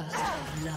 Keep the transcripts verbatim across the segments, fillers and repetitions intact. First blood.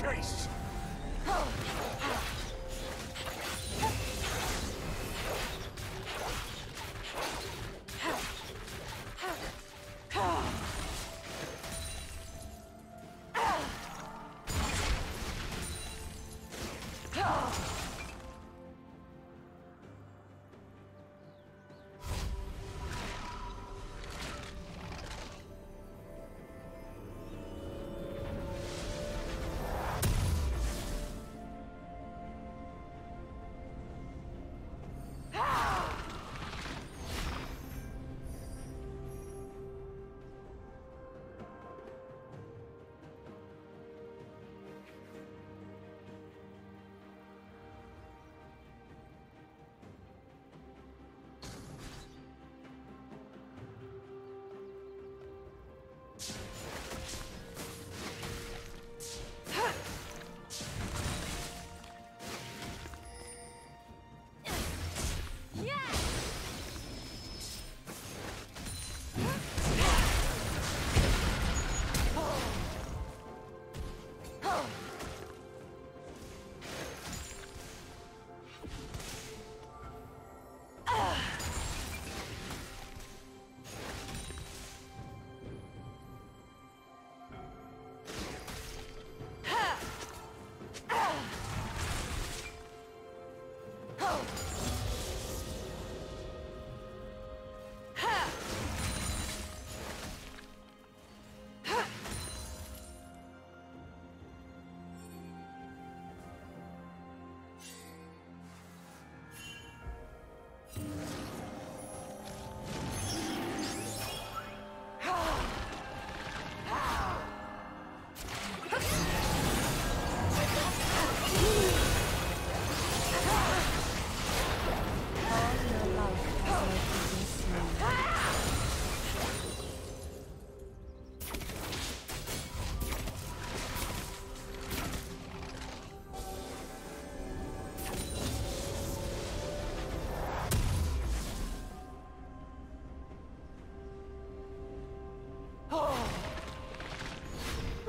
Chase!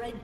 Red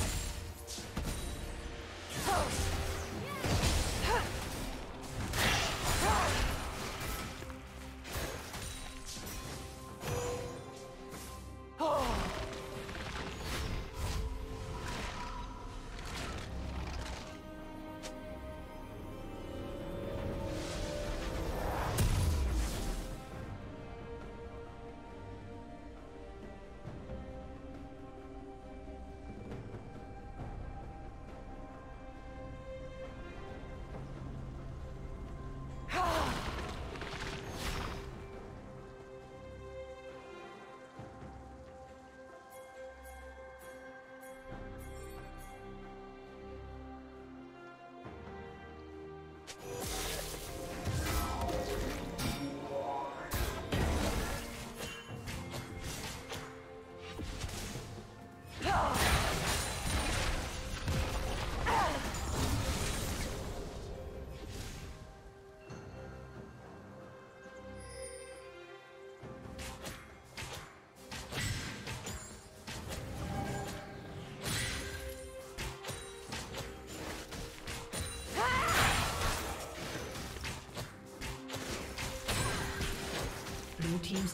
Blue team's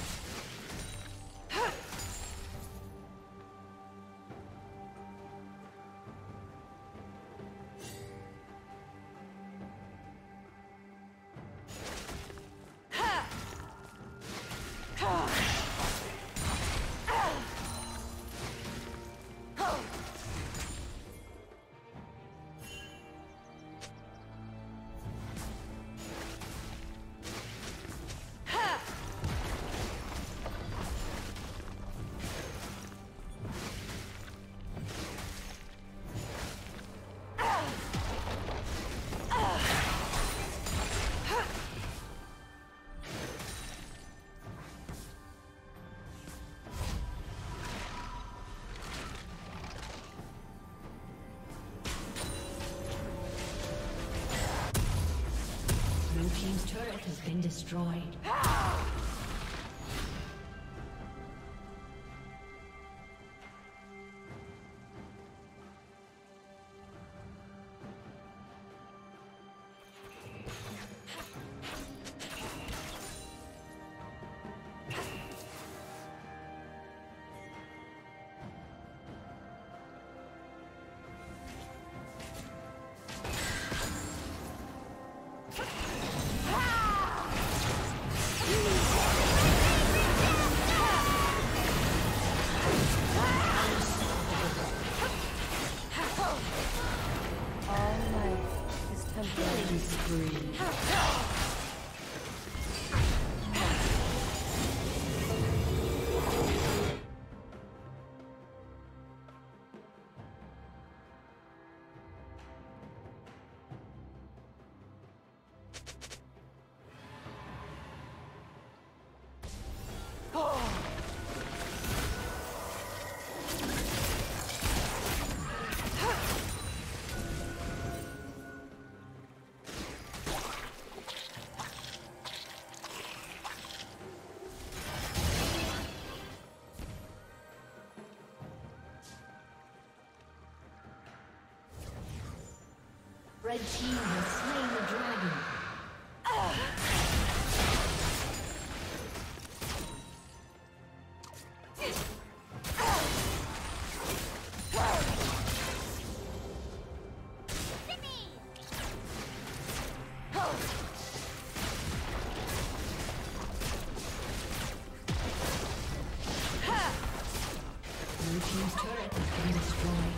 Team's turret has been destroyed. Red team has slain the dragon. Uh. Blue team's turret has been destroyed.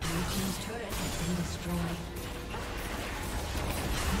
Blue team's turret has been destroyed. Blue team's turret has been destroyed.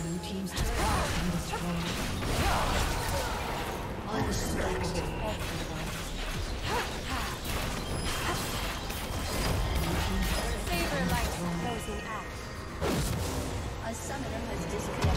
Blue team's turret has been destroyed. Unexpected. Saber light closing out. A summoner has disconnected.